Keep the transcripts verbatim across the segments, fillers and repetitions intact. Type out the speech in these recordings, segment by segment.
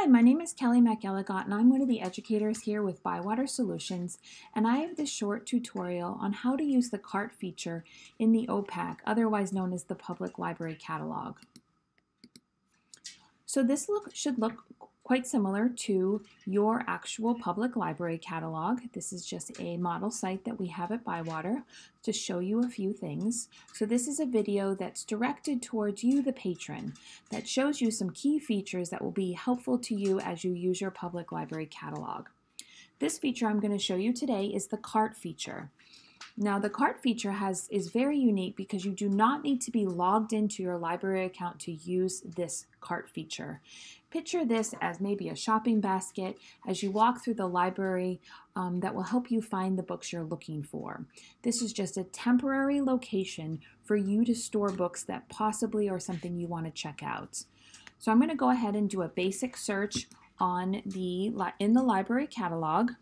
Hi, my name is Kelly McElligott, and I'm one of the educators here with Bywater Solutions, and I have this short tutorial on how to use the cart feature in the O PAC, otherwise known as the Public Library Catalog. So this look should look quite similar to your actual public library catalog. This is just a model site that we have at Bywater to show you a few things. So this is a video that's directed towards you, the patron, that shows you some key features that will be helpful to you as you use your public library catalog. This feature I'm going to show you today is the cart feature. Now the cart feature has is very unique because you do not need to be logged into your library account to use this cart feature. Picture this as maybe a shopping basket as you walk through the library um, that will help you find the books you're looking for. This is just a temporary location for you to store books that possibly are something you want to check out. So I'm going to go ahead and do a basic search on the in the library catalog.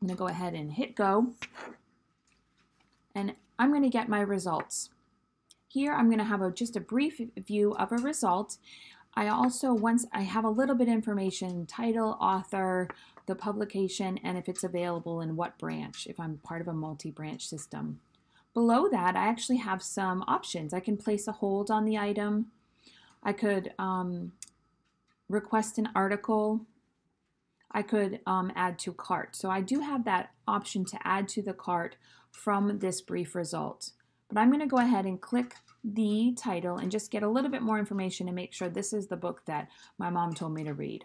I'm going to go ahead and hit go, and I'm going to get my results. Here I'm going to have a, just a brief view of a result. I also, once I have a little bit of information, title, author, the publication, and if it's available in what branch, if I'm part of a multi-branch system. Below that, I actually have some options. I can place a hold on the item. I could um, request an article. I could um, add to cart. So I do have that option to add to the cart from this brief result. But I'm going to go ahead and click the title and just get a little bit more information and make sure this is the book that my mom told me to read.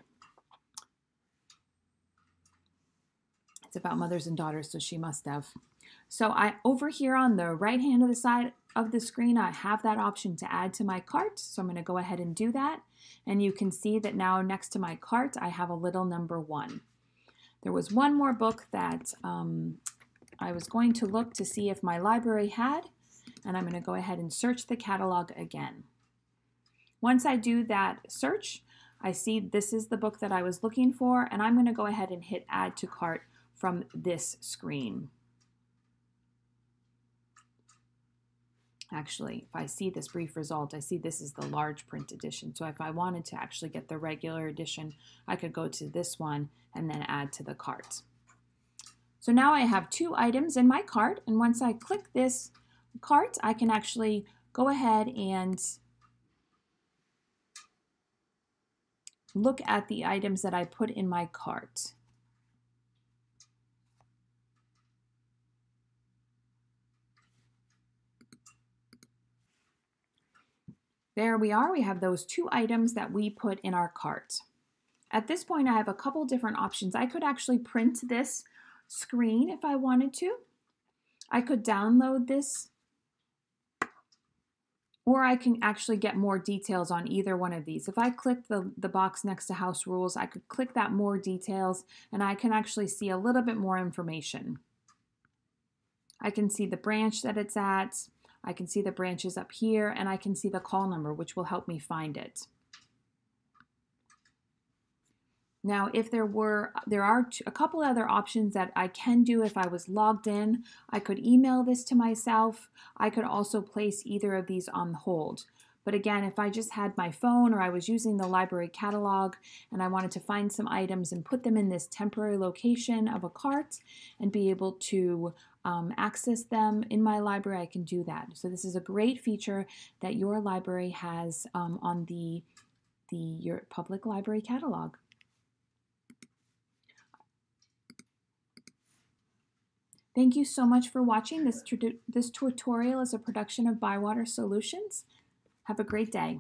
It's about mothers and daughters, so she must have. So I over here on the right hand of the side of the screen, I have that option to add to my cart. So I'm going to go ahead and do that. And you can see that now next to my cart, I have a little number one. There was one more book that um, I was going to look to see if my library had. And I'm going to go ahead and search the catalog again. Once I do that search, I see this is the book that I was looking for, and I'm going to go ahead and hit Add to Cart from this screen. Actually, if I see this brief result, I see this is the large print edition. So if I wanted to actually get the regular edition, I could go to this one and then add to the cart. So now I have two items in my cart, and once I click this cart, I can actually go ahead and look at the items that I put in my cart. There we are, we have those two items that we put in our cart. At this point, I have a couple different options. I could actually print this screen if I wanted to. I could download this, or I can actually get more details on either one of these. If I click the, the box next to House Rules, I could click that More Details, and I can actually see a little bit more information. I can see the branch that it's at. I can see the branches up here, and I can see the call number, which will help me find it. Now, if there were, there are a couple other options that I can do if I was logged in. I could email this to myself. I could also place either of these on hold. But again, if I just had my phone or I was using the library catalog and I wanted to find some items and put them in this temporary location of a cart and be able to um, access them in my library, I can do that. So this is a great feature that your library has um, on the, the your public library catalog. Thank you so much for watching. This, this tutorial is a production of Bywater Solutions. Have a great day.